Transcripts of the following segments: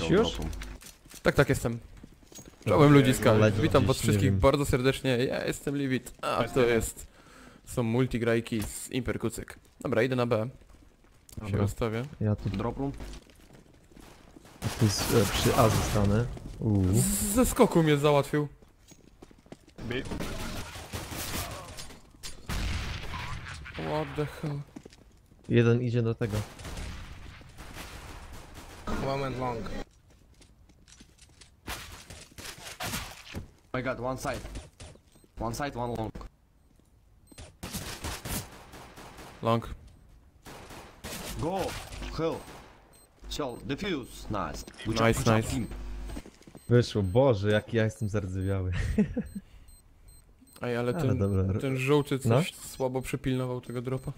Coś już? Tak, tak, jestem. Czołem ludziska. Witam was wszystkich bardzo serdecznie. Ja jestem Livid. A to jest... Są multigrajki z Imperkucyk. Dobra, idę na B. Się rozstawię. Ja tu dropnę. Tu jest przy A zostanę. Ze skoku mnie załatwił. What the hell? Jeden idzie do tego. Moment long. Oh my god, one side. One side, one long. Long. Go! Hell! Shell, defuse! Nice. Nice. Wyszło, Boże, jaki ja jestem zardzewiały. Ej, ale ten żółty coś słabo przypilnował tego dropa.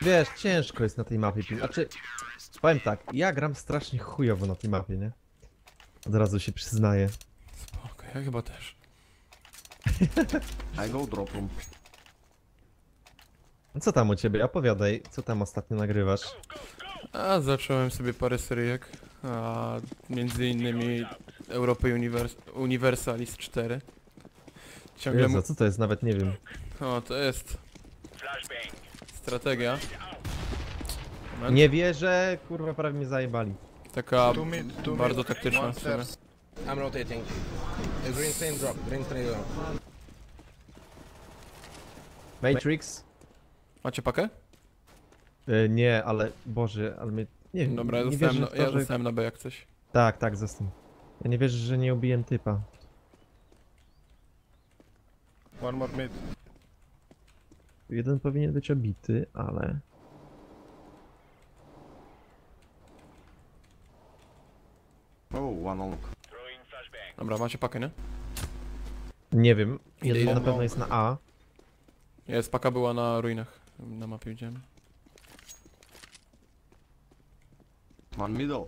Wiesz, ciężko jest na tej mapie. Znaczy, powiem tak, ja gram strasznie chujowo na tej mapie, nie? Od razu się przyznaję. Spoko, ja chyba też. I go drop room. Co tam u ciebie? Opowiadaj, co tam ostatnio nagrywasz? A zacząłem sobie parę seryjek, a między innymi Europa Universalis 4. Ciągle Jezu, co to jest? Nawet nie wiem. O, to jest... strategia. Moment. Nie wierzę, kurwa, prawie mnie zajebali. Taka bardzo taktyczna. I'm rotating. Green stain drop, green stain drop. Matrix. Macie pakę? Nie, ale Boże, ale mnie... Nie, dobra, ja zostałem na B jak coś. Tak, tak, zostałem. Ja nie wierzę, że nie ubiłem typa. One more mid. Jeden powinien być obity, ale... Oh, one long. Dobra, macie pakę, nie? Nie wiem, jeden na pewno jest na A. Jest, paka była na ruinach. Na mapie widziałem. One middle.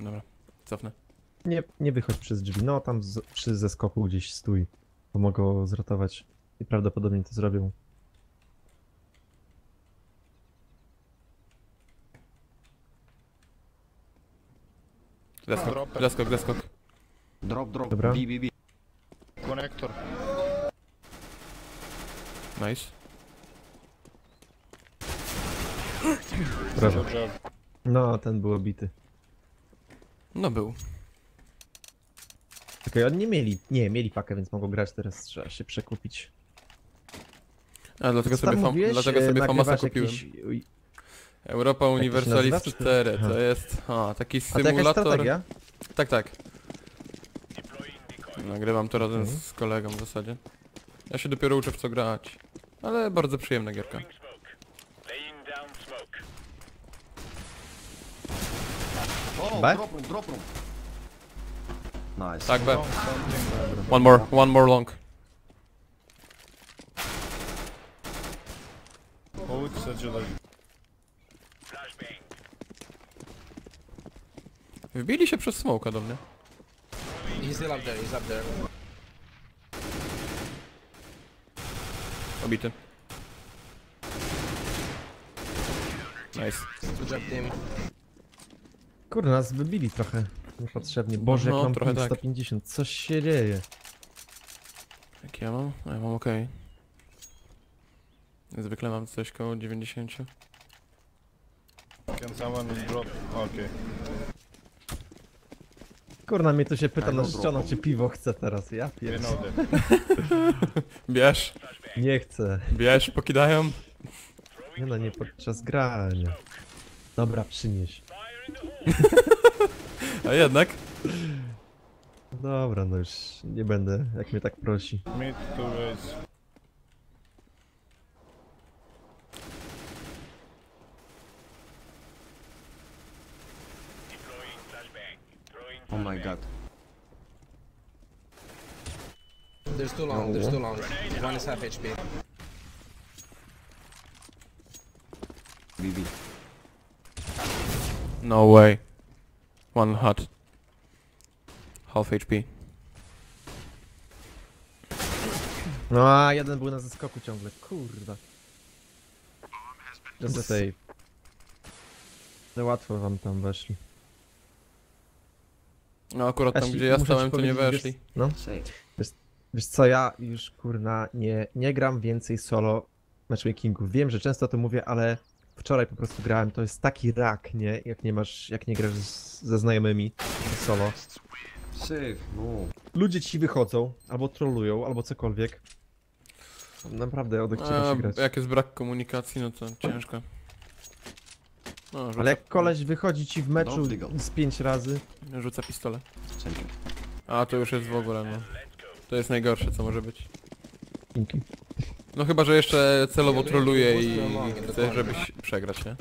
Dobra, cofnę. Nie wychodź przez drzwi, no tam przy zeskoku gdzieś stój. Bo mogę go zratować. I prawdopodobnie to zrobią. Leskok. Drop. Dobra. B. Konektor. Nice. Brawo. No, ten był obity. No był. Okej, oni nie mieli... Nie, mieli pakę, więc mogą grać teraz. Trzeba się przekupić. A, dlatego sobie Famasa kupiłem. Jakiś... Europa Universalis 4, to jest... A, taki symulator... A to strategia? Tak, tak. Nagrywam to razem z kolegą w zasadzie. Ja się dopiero uczę w co grać. Ale bardzo przyjemna gierka. B? Nice. Tak, B. One more long. Wbili się przez smoke'a do mnie. He's up there. Obity. Nice. Kurde, nas wybili trochę niepotrzebnie. Boże, no, jak mam tak. 150, coś się dzieje. Jak ja mam? A ja mam okej. Zwykle mam coś koło 90. Can someone drop? Okej. Kurna, mnie tu się pyta na ścianę, czy piwo chce teraz, ja pierdolę. Bierz. Nie chcę. Bierz, pokidają. Nie no, nie podczas grania. Dobra, przynieś. A jednak. Dobra, no już nie będę, jak mnie tak prosi. Oh my god. There's too long. One is half HP. BB. No way. One hot. Half HP. No, jeden był na zeskoku ciągle, kurwa. Just save. Za łatwo wam tam weszli. No akurat tam, gdzie ja stałem, to nie weszli. No. Wiesz co, ja już kurna nie gram więcej solo matchmakingu. Wiem, że często to mówię, ale wczoraj po prostu grałem. To jest taki rak, nie? Jak nie grasz ze znajomymi solo. Syf, no. Ludzie ci wychodzą, albo trollują, albo cokolwiek. Naprawdę od ciebie się grać. Jak jest brak komunikacji, no to ciężko. No, ale jak koleś wychodzi ci w meczu z 5 razy... Rzuca pistolet. A to już jest w ogóle, no. To jest najgorsze, co może być. No chyba, że jeszcze celowo troluje i chce, żebyś przegrać, nie?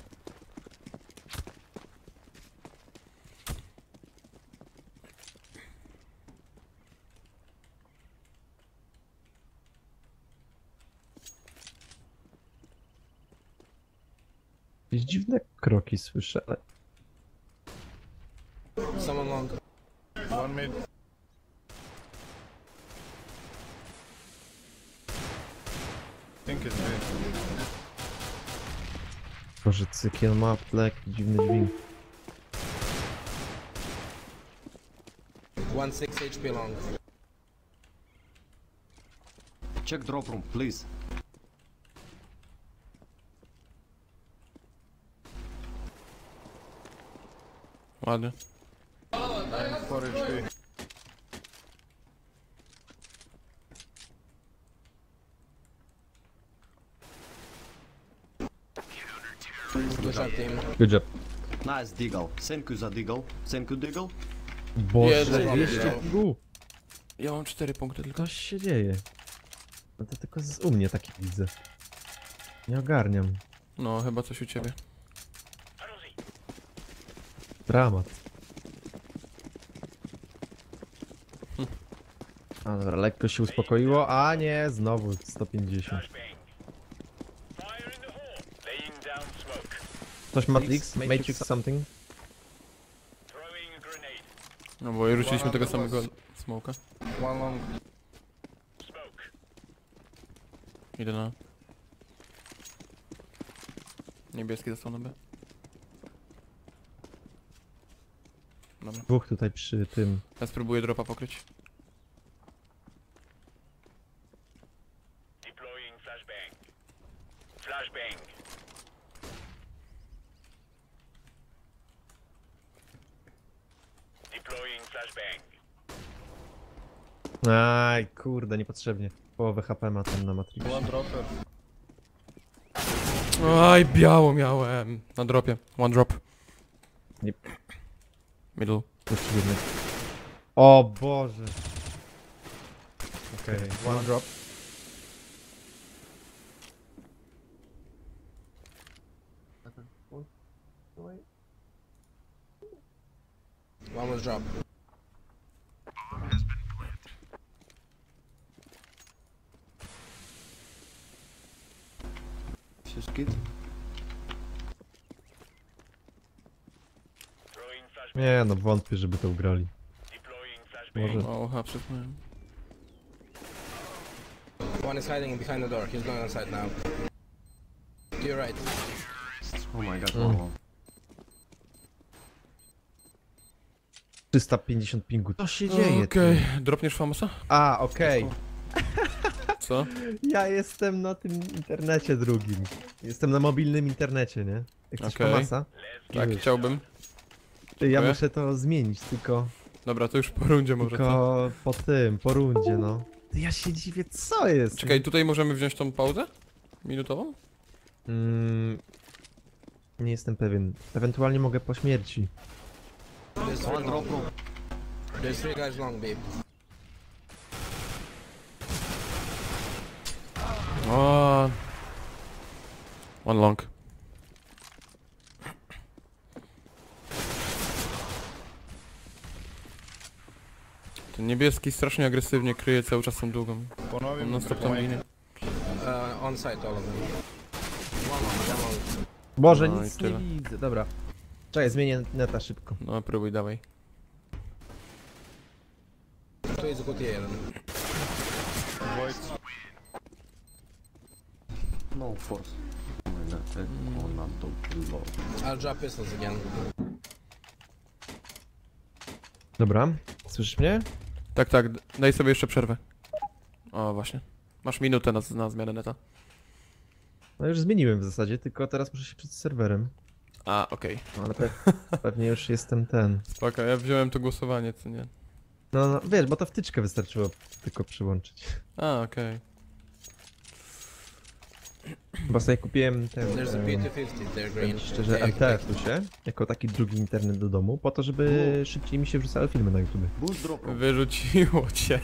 Jakieś dziwne kroki słyszę, ale... Boże, cykiel ma plek, dziwny dźwięk. 16 HP long. Check drop room, please. Ładnie. 4 HP. Good job. Nice deagle. Thank you za deagle. Thank you deagle. Boże, ja mam 4 punkty tylko. Coś się dzieje. No to tylko u mnie taki widzę. Nie ogarniam. No, chyba coś u ciebie. Dramat. A dobra, lekko się uspokoiło. A nie, znowu 150. Coś Matrix something? No bo i rzuciliśmy tego samego smoka. Idę na... Niebieski dostał na B. Dobra. Dwóch tutaj przy tym. Ja spróbuję dropa pokryć. Aj, kurde, niepotrzebnie. Połowę HP ma tam na Matrix. One dropper. Aj, biało miałem. Na dropie. One drop. Yep. Middle. O Boże. Okej, okay. One drop. One was drop. Just kid. Nie, no wątpię, żeby to ugrali. Może... Oha, przepnąłem. One is hiding behind the door, he's going inside now. You're right. Oh my god, wow. 350 pingu. Co się dzieje? Okej, okay. Dropniesz famosa? A, okej. Okay. Co? Ja jestem na tym internecie drugim. Jestem na mobilnym internecie, nie? Jak chcesz famasa? Tak, wiesz. Chciałbym. Ja muszę to zmienić, tylko... Dobra, to już po rundzie może. Tylko po tym, po rundzie, no. Ja się dziwię, co jest? Czekaj, tutaj możemy wziąć tą pauzę? Minutową? Nie jestem pewien. Ewentualnie mogę po śmierci. There's one drop room. There's 3 guys long, babe. One long. Ten niebieski strasznie agresywnie kryje cały czas tą długą. On non-stop tam ginie. On site all of them. Boże, nic nie widzę, dobra. Czekaj, zmienię neta szybko. No, próbuj, dawaj. To jest kot jeden. No force. I'll drop pistols again. Dobra, słyszysz mnie? Tak, tak, daj sobie jeszcze przerwę. O, właśnie. Masz minutę na zmianę neta. No już zmieniłem w zasadzie, tylko teraz muszę się przed serwerem. A, okej. Okay. No, ale pewnie już jestem ten. Spoko, ja wziąłem to głosowanie, co nie? No, no, wiesz, bo to wtyczkę wystarczyło tylko przyłączyć. A, okej. Okay. Bo sobie kupiłem ten, szczerze, MTF tu się, jako taki drugi internet do domu, po to, żeby szybciej mi się wrzucały filmy na YouTube. Wyrzuciło cię.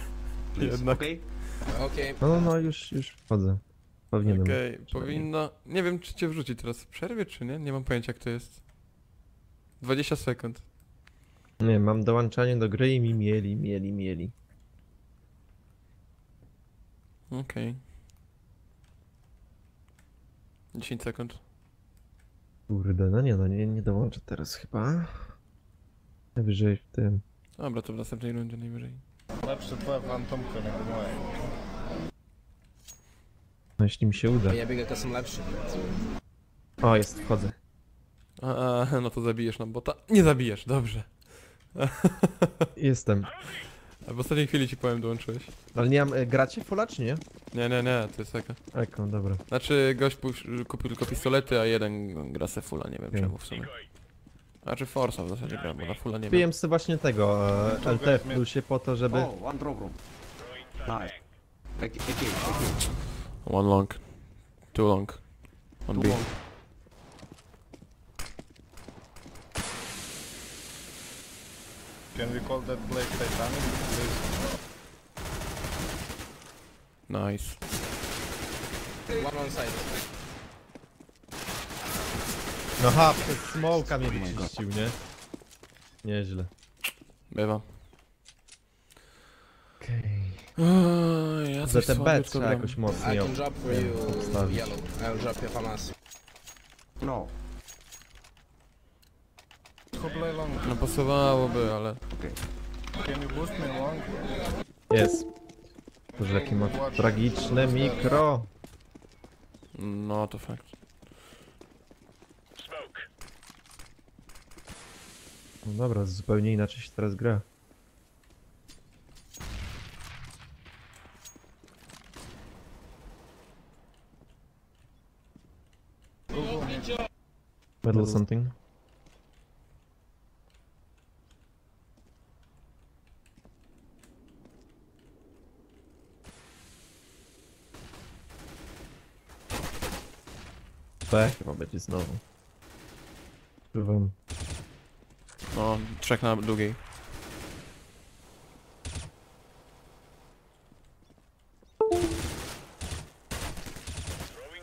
Jednak. Okay. Okay. No, no, już wchodzę. Powinienem. Okej, okay, powinno... Nie wiem, czy cię wrzuci teraz w przerwie, czy nie? Nie mam pojęcia, jak to jest. 20 sekund. Nie, mam dołączanie do gry i mi mieli. Okej. Okay. 10 sekund. Kurde, no nie, nie dołączę teraz chyba. Najwyżej w tym. Dobra, to w następnej rundzie najwyżej. Lepszy plan Tomka nie wyglądają. No, jeśli mi się uda. Ja biegę, to są lepsze. O, jest, wchodzę. No to zabijesz nam bota. Nie zabijesz, dobrze. Jestem. A w ostatniej chwili ci powiem, dołączyłeś. Ale nie mam, gracie fulla, czy nie? Nie, to jest taka. Eko, dobra. Znaczy, gość kupił tylko pistolety, a jeden gra se fulla, nie wiem czemu w sumie. Znaczy forsa w zasadzie gra, bo na fulla nie wiem. Piłem sobie właśnie tego, LTF się po to, żeby... O, one drop room. One long, two long, one B. Can we call that place Titanic? Please? Nice. One on side. No ha, przez smoke'a mnie wyczyścił, nie? Nieźle. Bywa. Okej. Ja ZTB trzeba jakoś mocniej obstawić. No. No pasowałoby, ale... Jest. Boże, jakie ma tragiczne mikro. No to fakt. No dobra, zupełnie inaczej się teraz gra. Metal something. Tak, chyba będzie znowu. Wam. No, trzech na długiej.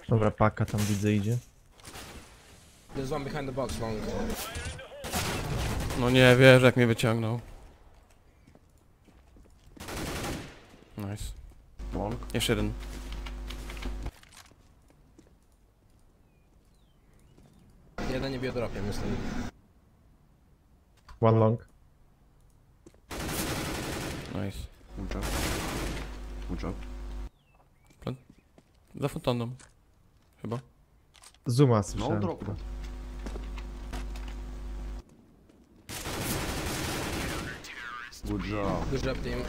Dobra, paka tam widzę idzie. There's one behind the box, long. No nie, wiesz jak mnie wyciągnął. Nice. Long. Jeszcze jeden. Jeden nie biodrapie, myślę. One long. Nice. Good job. Good job. Za fontanną. Chyba. Zuma słyszałem. No, good job. Good job, team.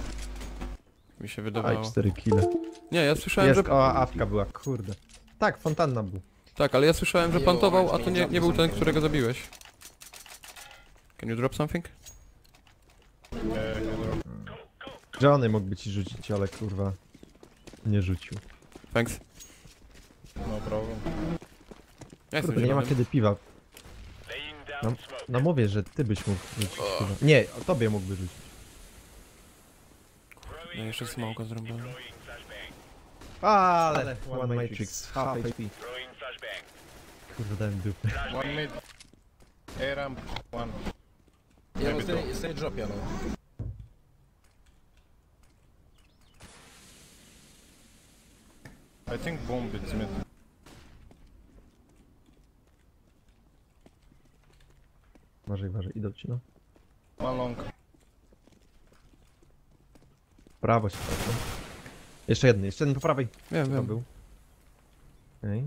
Mi się wydawało. A, 4 kile. Nie, ja słyszałem, jest, że... O, awka była, kurde. Tak, fontanna był. Tak, ale ja słyszałem, że plantował, a to nie był ten, którego zabiłeś. Can you drop something? Johnny mógłby ci rzucić, ale kurwa... Nie rzucił. Thanks. No problem. Ja kurde, nie ma kiedy piwa. No mówię, że ty byś mógł rzucić. Nie, o tobie mógłby rzucić. No jeszcze smoka zrobiłem. Ale one matrix, half HP. Kurde, dałem dupę. One mid. A ramp, one. Ja stay drop, ja no. I think bomb is mid. Uważaj, idą ci no. One long. Prawo się patrzę. Jeszcze jeden po prawej. Wiem. Był. Okay.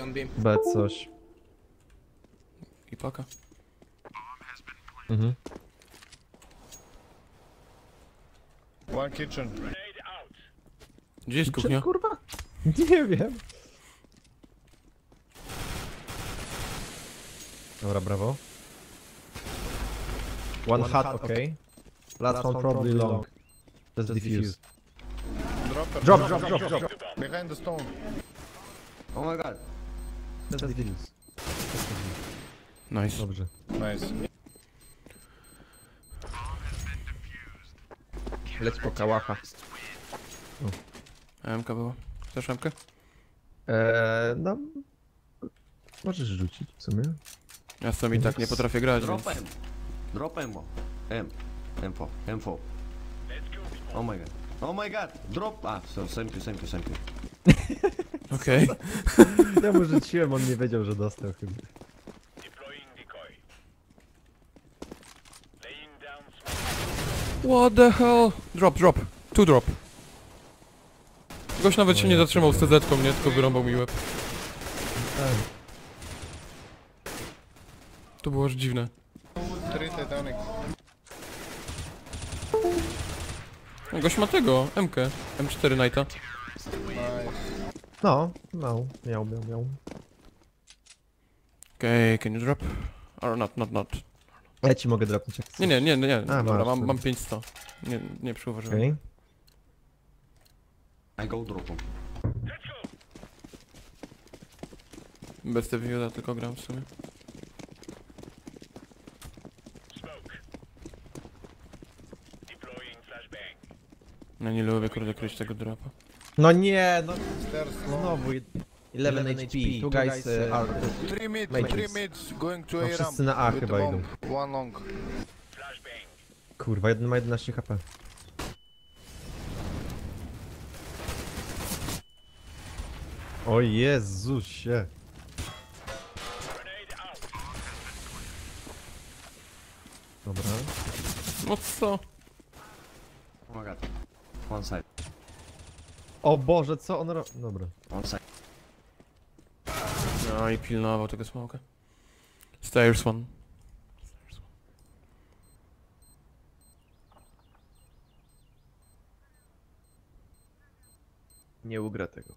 On beam. B coś. I paka. Mhm. One kitchen. Gdzie jest kuchnia? Kurwa? Nie wiem. Dobra, brawo. One hat, okej. Platform probably long. Let's defuse. Drop. Behind the stone. Oh my god. Let's defuse. Nice. Dobrze. Nice. Lec po kałacha. AMK było. Chcesz AMK? No... Możesz rzucić w sumie. Ja sam i tak nie potrafię grać. Drop ammo. M4. Oh my god. Drop. A, so, thank you. Okej. Ja mu rzuciłem, on nie wiedział, że dostał chyba. What the hell? Drop. Two drop. Gość nawet się nie zatrzymał z CZ-ką, nie? Tylko wyrąbał mi łeb. To było aż dziwne. Gość ma tego, MK, M4 Knighta. No, miał. Okej, can you drop? Or not. Ja ci mogę dropnąć jak chcesz. Nie. Dobra, mam 500. Nie przyuważyłem. Okej. I go drop'u. Bez te view'a tylko gram w sumie. No nie lubię kurde kryć tego dropa. No nie, no... Znowu 11 HP, two guys are... 3 mid, going to A ramp. Wszyscy na A chyba idą. One long. Kurwa, jeden ma 11 HP. O Jezusie. Dobra. No co? Oh my god. One side. O Boże, co on robi? Dobra. One side. No i pilnował tego smoka. Stairs one. Nie ugra tego.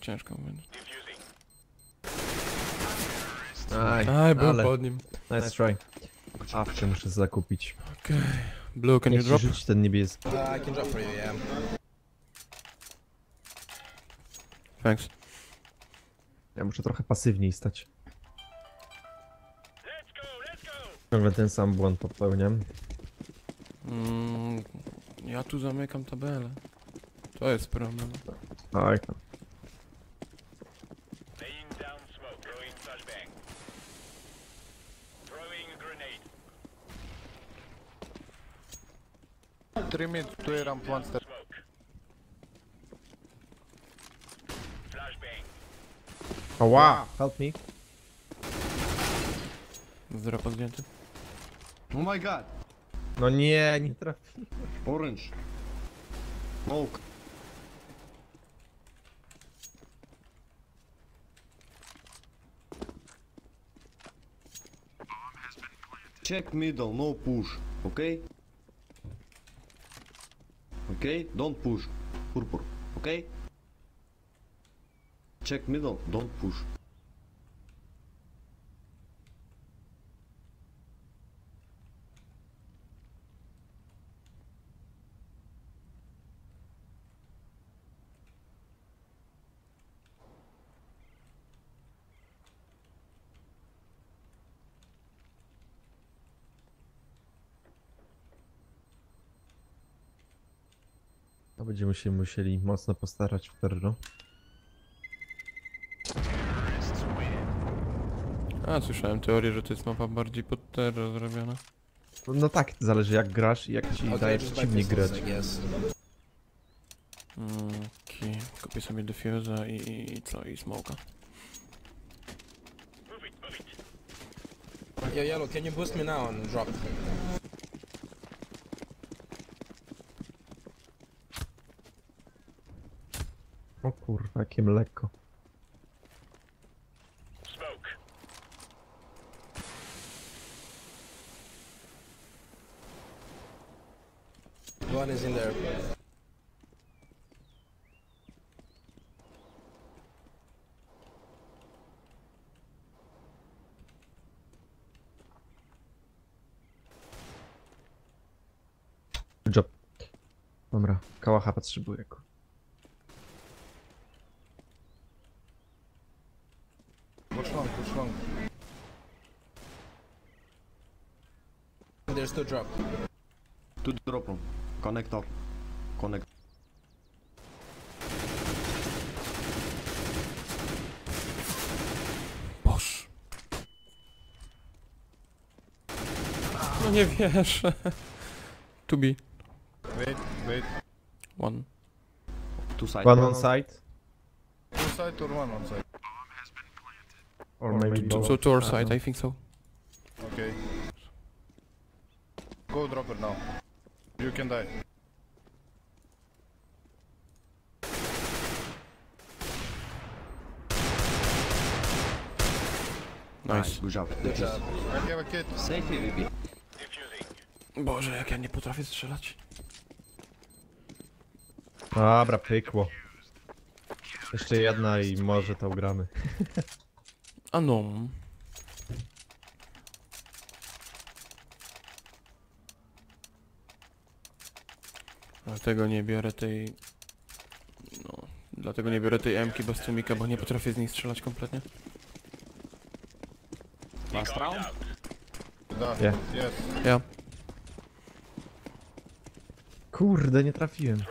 Ciężko mu będzie. Aj, był pod nim. Nice try. Awkę muszę zakupić. Okej. Blue, can you drop? Rzuć ten niebieski. I can drop for you, yeah. Thanks. Ja muszę trochę pasywniej stać. Let's go! Ciągle ten sam błąd popełniam. Ja tu zamykam tabelę. To jest problem. Tak. Oh wow, help me. Zdropa zdjęty. Oh my god. No nie trafi. Orange. Smoke. Check middle, no push, okay? Okay, don't push. Purple, okay? Check middle, don't push. A będziemy się musieli mocno postarać w terro. A, słyszałem teorię, że to jest mapa bardziej pod terro zrobiona. No tak, zależy jak grasz i jak ci daje przeciwnik grać. Okej, kupię sobie defusa i smoka. Yo, Yellow, can you boost me now and drop it? O kurwa, jakie mleko. One is in there. Good job. Dobra, kałacha potrzebuję. What's wrong? There's two drop. Connector. Boż. No nie wiesz. To be. Wait. One on site. Or maybe to our side, I think so. Okay. Go dropper now. You can die. Nice. Good job. I have a kit. Safety VP. Boże, jak ja nie potrafię strzelać. Dobra, pykło. Jeszcze jedna i może to ugramy. A no. Dlatego nie biorę tej... No, dlatego nie biorę tej M-ki bez tłumika, bo nie potrafię z niej strzelać kompletnie. Last round? Yeah. Yeah. Kurde, nie trafiłem.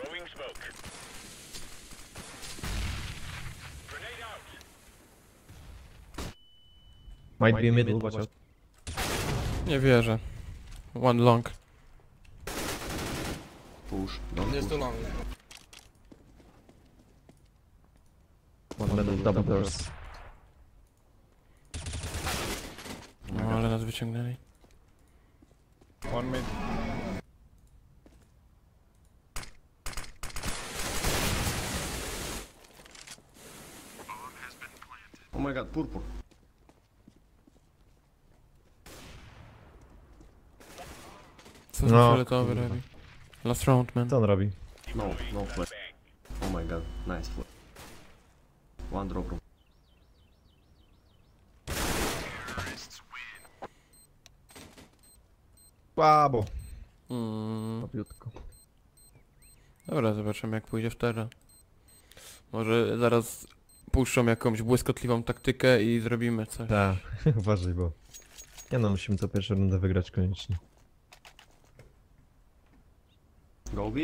Might be middle, watch out. Nie wierzę. One long. Push, don't push. One middle, double doors. No ale nas wyciągnęli. One mid. Oh my god, purple. Co to fioletowy robi? Last round, man. Co on robi? No flip. Oh my god, nice flip. One drop room. Słabo. Dobra, zobaczymy jak pójdzie w terra. Może zaraz puszczą jakąś błyskotliwą taktykę i zrobimy coś. Tak, uważaj, bo... Ja no, musimy to pierwszą rundę wygrać koniecznie. Go B?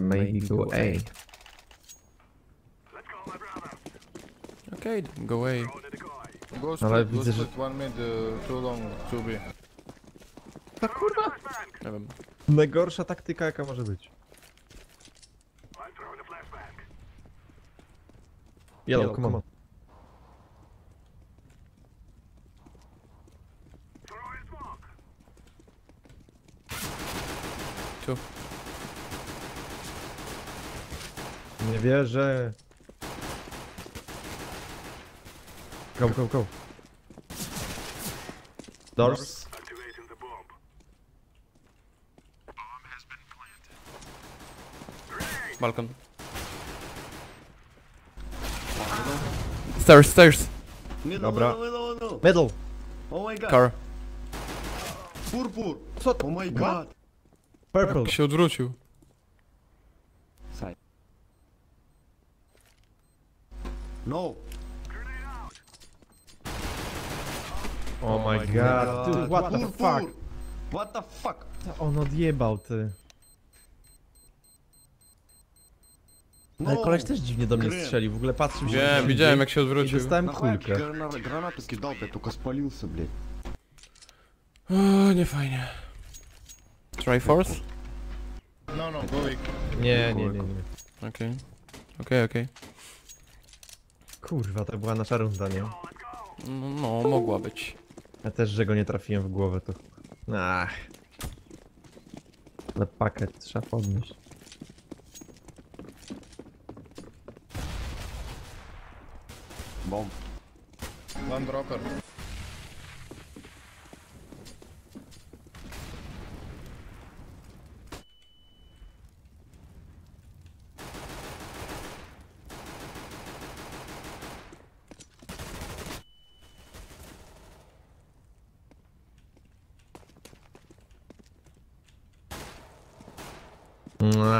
Maybe go A. Okej, go A. Ale widzę, że... Ta kurwa! Nie wiem. Najgorsza taktyka jaka może być. Yellow, come on. Tu. Nie wierzę. Go. Doors. Balkon. Stairs. Middle, dobra. Middle. Oh my god. Car. Purpur. Co? Oh my god. Purple. Się odwrócił. Side. No. Oh my god. Dude, what the fuck? On odjebał, ty. No. Ale koleś też dziwnie do mnie strzelił, w ogóle patrzył się... Nie, widziałem jak się odwrócił. I dostałem kulkę. Granaty skidał, tylko spalił sobie. Nie fajnie. Try force? No, Golik. Nie. Okej. Kurwa, to była nasza runda, nie? No, mogła być. Ja też, że go nie trafiłem w głowę, to... Ach. Ale pakiet trzeba podnieść. Bomb. One dropper.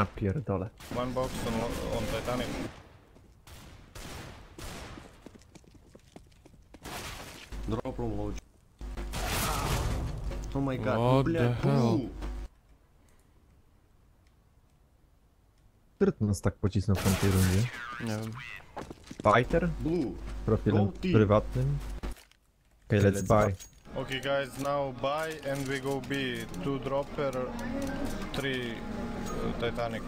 A pierdole. One box on Titanic. Drop room load. Oh my god. What the hell? Który nas tak pocisnął w tamtej rundzie? Nie wiem. Fighter? Blue. Profilem prywatnym. Okay, let's buy. Okay guys, now buy and we go B. 2 dropper, 3. Titanic.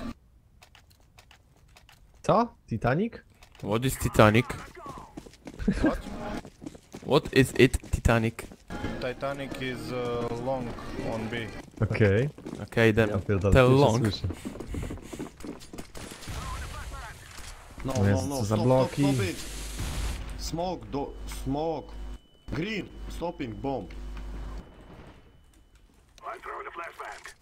Co? Titanic? What is Titanic? What? What is it, Titanic? Titanic is long on B. Okay. Okay, then yeah, tell long. No, no, no, stop, stop it. Smoke, do, smoke. Green, stopping bomb. I'm throwing a flashbang.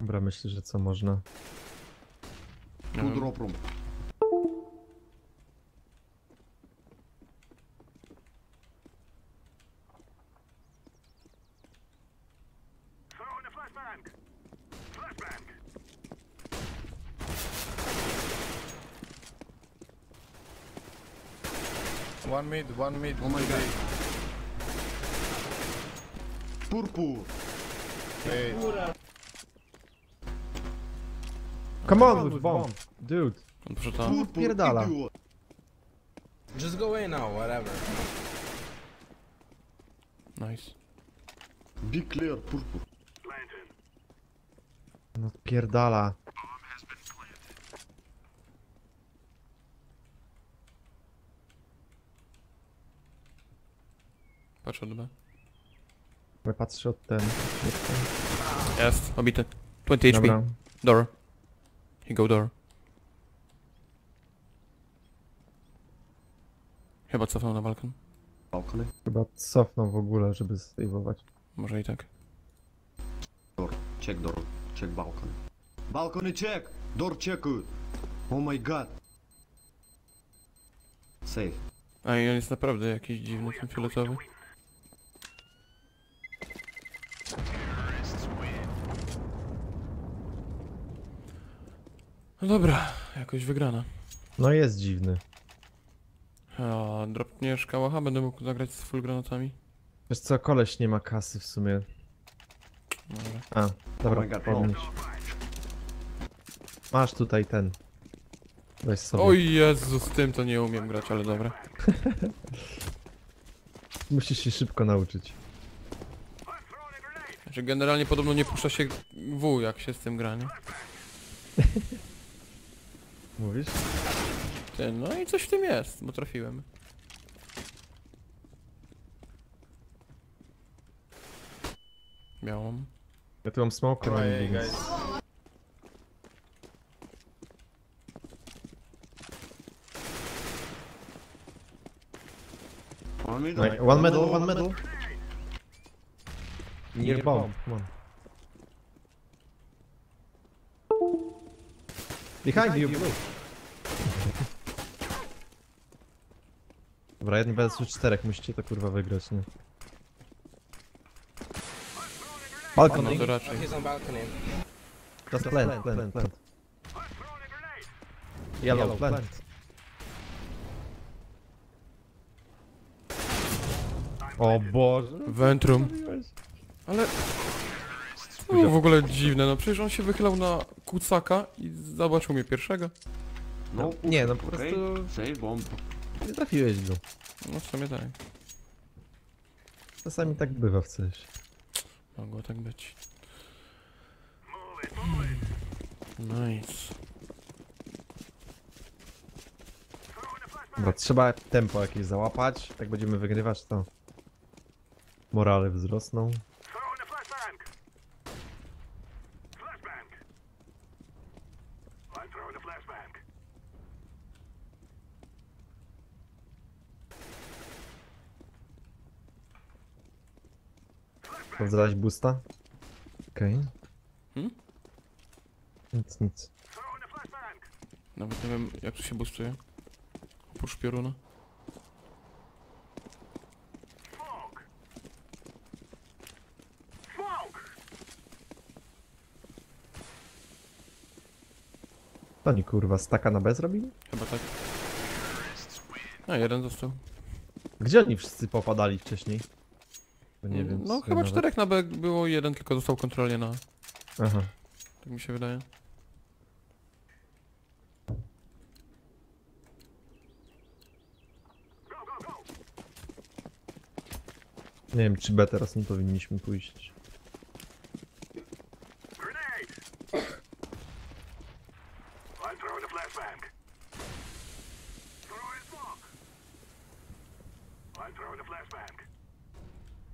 Dobra, myślę, że co można. Tu drop room. One mid, oh my god. Purple. Hey. Come on with bomb, dude. On pierdala. Just go away now, whatever. Nice. Be clear, purple. No pierdala. Patrz od B. Patrzę od ten. Jest, obity. 20 HP. Dobra. Door. He go door. Chyba cofnął na balkon. Balkony? Chyba cofnął w ogóle, żeby save'ować. Może i tak. Door, check balkon. Balkony check! Door checkuj! Oh my god! Save. A i on jest naprawdę jakiś dziwny, ten fioletowy. No dobra, jakoś wygrana. No jest dziwny. A dropniesz kałacha, będę mógł zagrać z full granatami. Wiesz co, koleś nie ma kasy w sumie. Dobra. A, dobra, oh podnieś. Masz tutaj ten. Weź sobie. O Jezu, z tym to nie umiem grać, ale dobra. Musisz się szybko nauczyć. Znaczy generalnie podobno nie puszcza się W, jak się z tym gra, nie? Mówisz? Ty, no i coś w tym jest, bo trafiłem. Białą. Ja tu mam smoke, no i guys. One medal, one medal. Near bomb, come on. Behind you, blue. Dobra, 1 vs 4, musicie to kurwa wygrać, nie? Balkony. No to raczej. Just plant, plant, plant. Yellow, plant. O Boże. Ventrum. Ale... No, w ogóle dziwne, no przecież on się wychylał na kucaka i zobaczył mnie pierwszego. No, nie, no po prostu... Nie trafiłeś go. No w sumie tak. Czasami tak bywa w coś. Mogło tak być. Nice. Dobra, trzeba tempo jakieś załapać. Jak będziemy wygrywać, to morale wzrosną. Zadać boosta? Okej. Okay. Nic. Nawet nie wiem, jak tu się boostuje. Oprócz pioruna. To nie kurwa, staka na B zrobili? Chyba tak. A, jeden został. Gdzie oni wszyscy popadali wcześniej? Nie wiem, no chyba nawet. 4 na B było, 1 tylko dostał kontrolę na... Aha. Tak mi się wydaje. Nie wiem, czy B teraz nie powinniśmy pójść.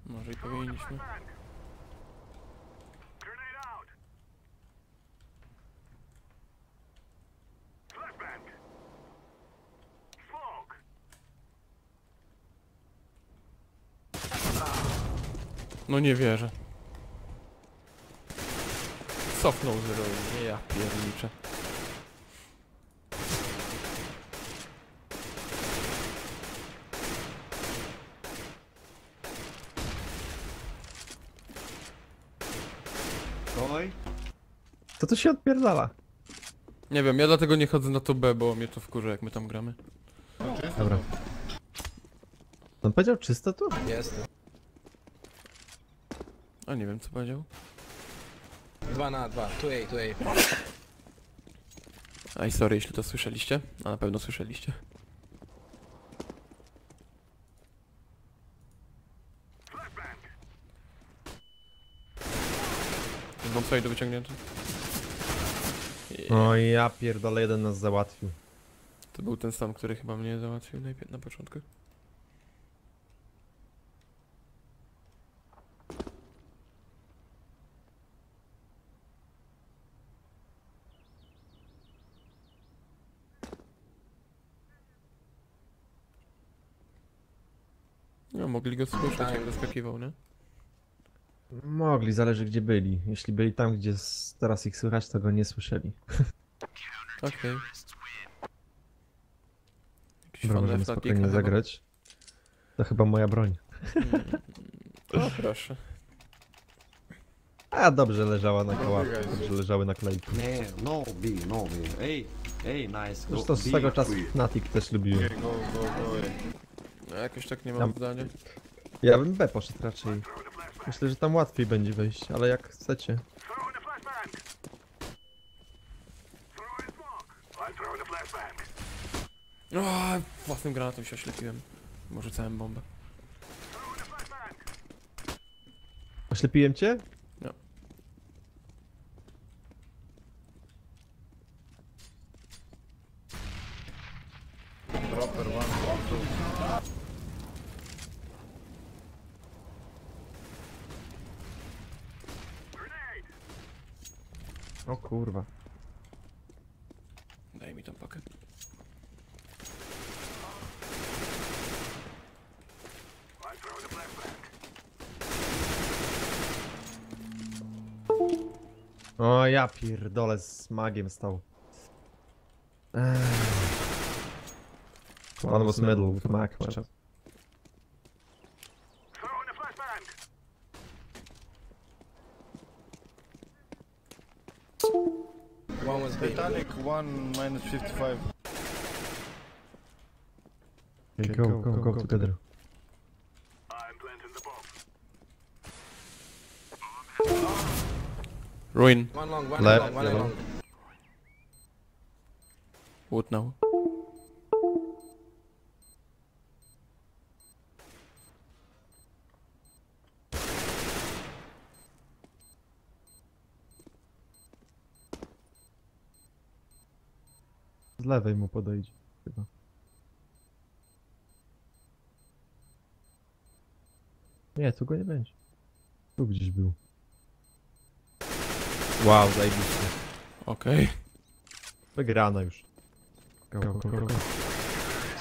Może i powinniśmy. No nie wierzę. Cofnął z roli, nie ja pierniczę. Co to się odpierdala? Nie wiem, ja dlatego nie chodzę na to B, bo mnie to wkurza, jak my tam gramy. Dobra. On powiedział czysto tu? Jest. A nie wiem, co powiedział. 2 na 2, tu jej. Aj, sorry, jeśli to słyszeliście, a na pewno słyszeliście. Jest bomb side wyciągnięty. No ja pierdolę, jeden nas załatwił. To był ten sam, który chyba mnie załatwił najpierw na początku. No mogli go słyszeć, jak zaskakiwał, nie? Mogli, zależy gdzie byli. Jeśli byli tam, gdzie teraz ich słychać, to go nie słyszeli. Okej. Okay. Dobra, możemy spokojnie zagrać. To chyba moja broń. O, proszę. A dobrze leżała na kołapie, dobrze leżały naklejki. Nie, no, ej, nice. Zresztą z tego czasu Fnatic też lubiłem. No, jakoś tak nie mam zdania. Ja bym B poszedł raczej. Myślę, że tam łatwiej będzie wejść, ale jak chcecie. O, własnym granatem się oślepiłem. Może całą bombę. Oślepiłem cię? No. O kurwa. Daj mi tą pakę. O ja pierdolę, z magiem stał. On was middle with mag. Titanic 1 minus 55. Okay, go together. I'm planting the bomb. Ruin. One long. What now? Z lewej mu podejdzie chyba. Nie, tu go nie będzie. Tu gdzieś był. Wow, zajebiście. Okej. Okay. Wygrana już. Go, go, go, go.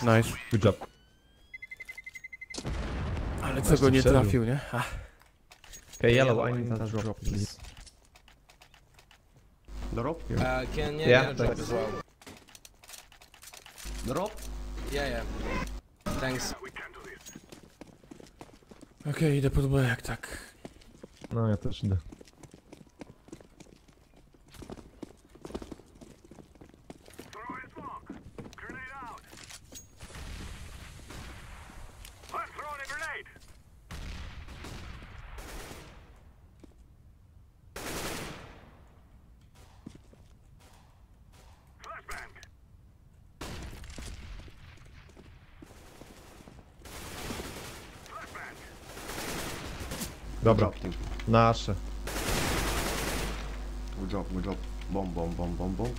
Nice. Good job. Ale co go nie trafił, nie? Okay, yellow, I need to drop please. Drop? Can you drop as well? Drop? Yeah. Thanks. Okej, idę pod B jak tak. No, ja też idę. Dobra, nasze. Good job, bom,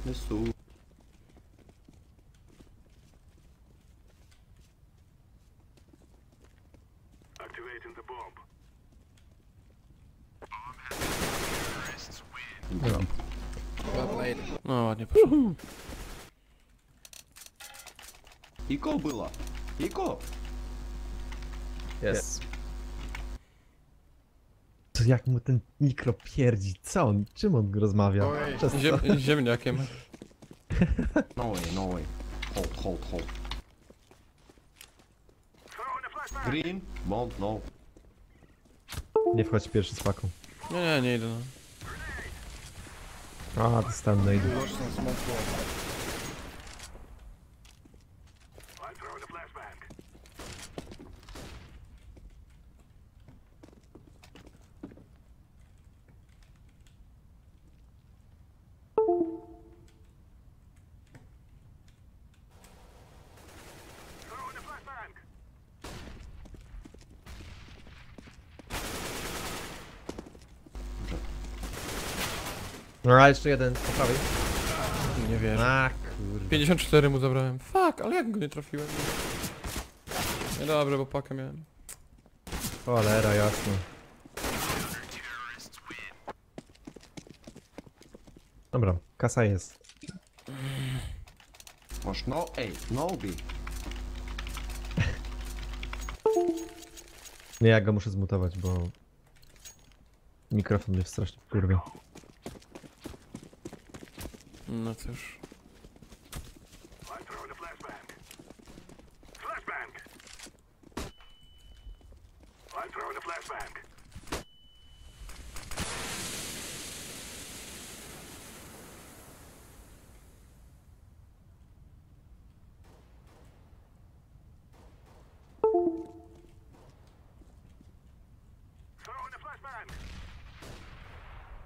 misu. Activating the bomb. Bomb has been. No, ładnie poszło. Iko było. Iko. Yes. Jak mu ten mikro pierdzi? Co on? Czym on rozmawia? Ziemniakiem. No way, no way. Hold. Green, bomb, no. Nie wchodź pierwszy z paką. Nie idę. No. A, to stan idę. No, jeszcze jeden, po prawej. Nie wiem. A, kurde. 54 mu zabrałem. Fuck, ale jak go nie trafiłem? Nie dobrze, bo pakę miałem. Cholera, jasno. Dobra, kasa jest. Masz no A, no B. Nie, ja go muszę zmutować, bo... Mikrofon mnie strasznie kurwa. No cóż.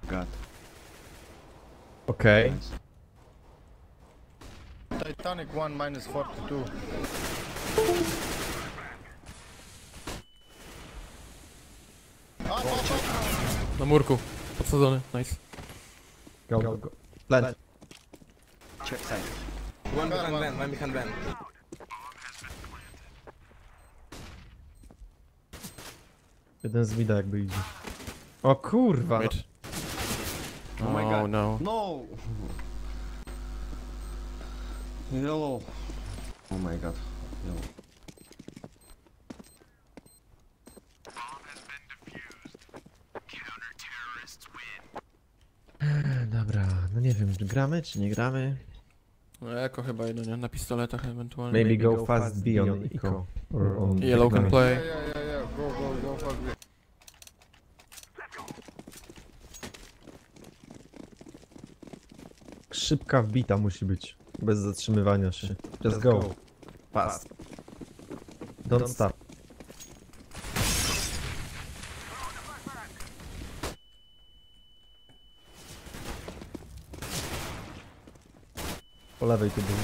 God. Okay. Titanic 1 minus 42. Na murku, podsadzony, nice. Go. Plan. Check side. One behind van. Jeden z mida jakby idzie. O kurwa! Oh my god, no! Yellow. Oh my god. Yellow. Bomb has been defused. Counter terrorists win. Dobra, no nie wiem, gramy czy nie gramy. No jako chyba jedynie na pistoletach ewentualnie. Maybe go fast beyond Eco. Yellow can play. Yeah. Go fast beyond. Szybka wbita musi być. Bez zatrzymywania się. Just go. Pass. Don't stop. Po lewej tu był.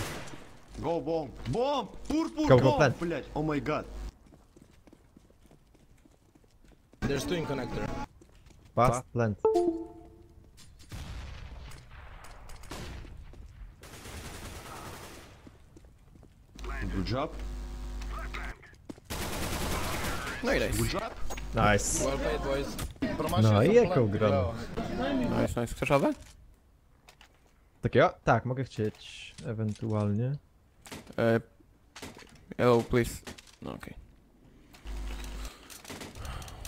Go bomb. Bomb! Purple bomb! Blять. Oh my god. There's two in connector. Pass. Plant. Good job. Nice. Good job. Nice. Well played, boys. No i jaką grę? Nice, nice. Chcesz radę? Tak, ja? Tak, mogę chcieć. Ewentualnie. Hello, please. No, okej.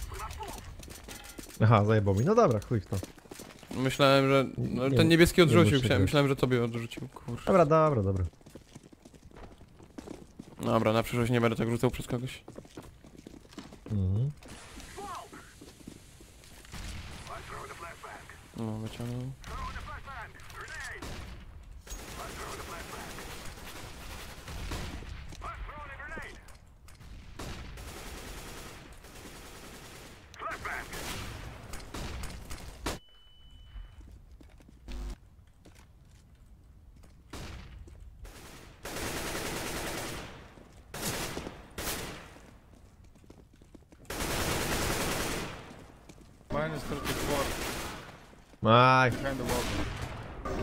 Okay. Aha, zajebał mi. No dobra, chuj w to. Myślałem, że... No, ten niebieski odrzucił. Myślałem, że tobie odrzucił. Kurczę. Dobra, dobra, dobra. Dobra, na przyszłość nie będę tak rzucał przez kogoś. Mhm. No, wyciągnął.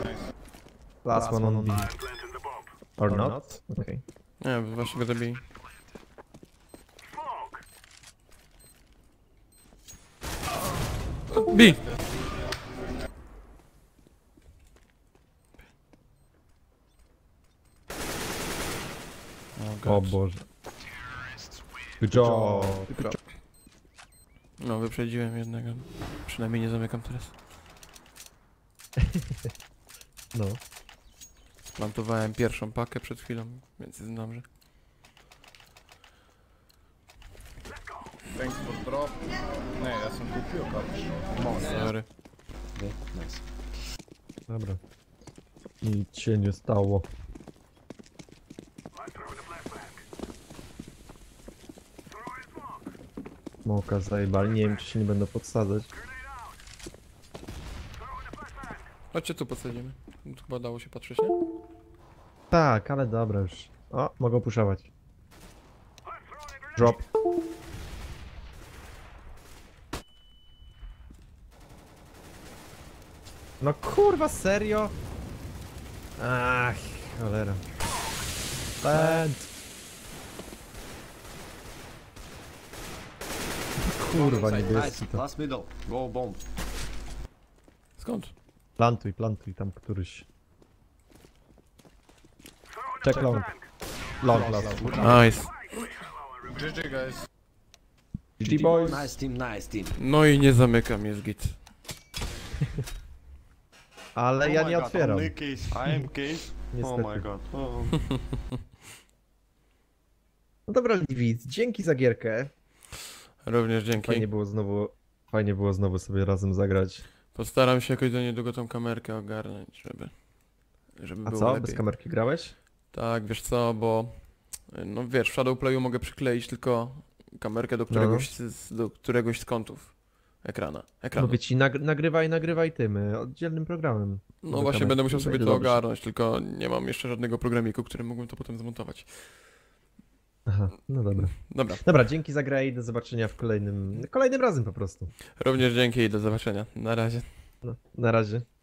Nice. Last one on B. Or not? Okay. Yeah, właśnie go zabili. B! O Boże. Good job. No, wyprzedziłem jednego. Przynajmniej nie zamykam teraz. No. Plantowałem pierwszą pakę przed chwilą, więc jest dobrze. Thanks for drop. Nie, ja sam kupił pakę. Dobra. Nic się nie stało. Smoka zajebali, nie wiem czy się nie będą podsadzać. Chodźcie tu podsadzimy. Chyba dało się patrzeć, nie? Tak, ale dobra już. O, mogą puszować. Drop. No kurwa, serio? Ach, cholera. Bad. Kurwa, niebieski to. Last middle, go bomb. Skąd? Plantuj, tam któryś. Check long. Long. Nice. GG guys. GG boys. Nice team. No i nie zamykam, jest git. Ale ja nie otwieram. I am case. Oh my god. No dobra, Livid, dzięki za gierkę. Również dzięki. Fajnie było znowu sobie razem zagrać. Postaram się jakoś do niedługo tą kamerkę ogarnąć, żeby było lepiej. Bez kamerki grałeś? Tak, wiesz co, bo... No wiesz, w Shadowplayu mogę przykleić tylko kamerkę do któregoś z kątów ekranu. Mówię ci, nagrywaj tym, oddzielnym programem. No właśnie kamerki. Będę musiał sobie to ogarnąć, tylko nie mam jeszcze żadnego programiku, który mógłbym to potem zmontować. Aha, no dobra. Dobra, dzięki za grę i do zobaczenia w kolejnym razem po prostu. Również dzięki i do zobaczenia. Na razie. No, na razie.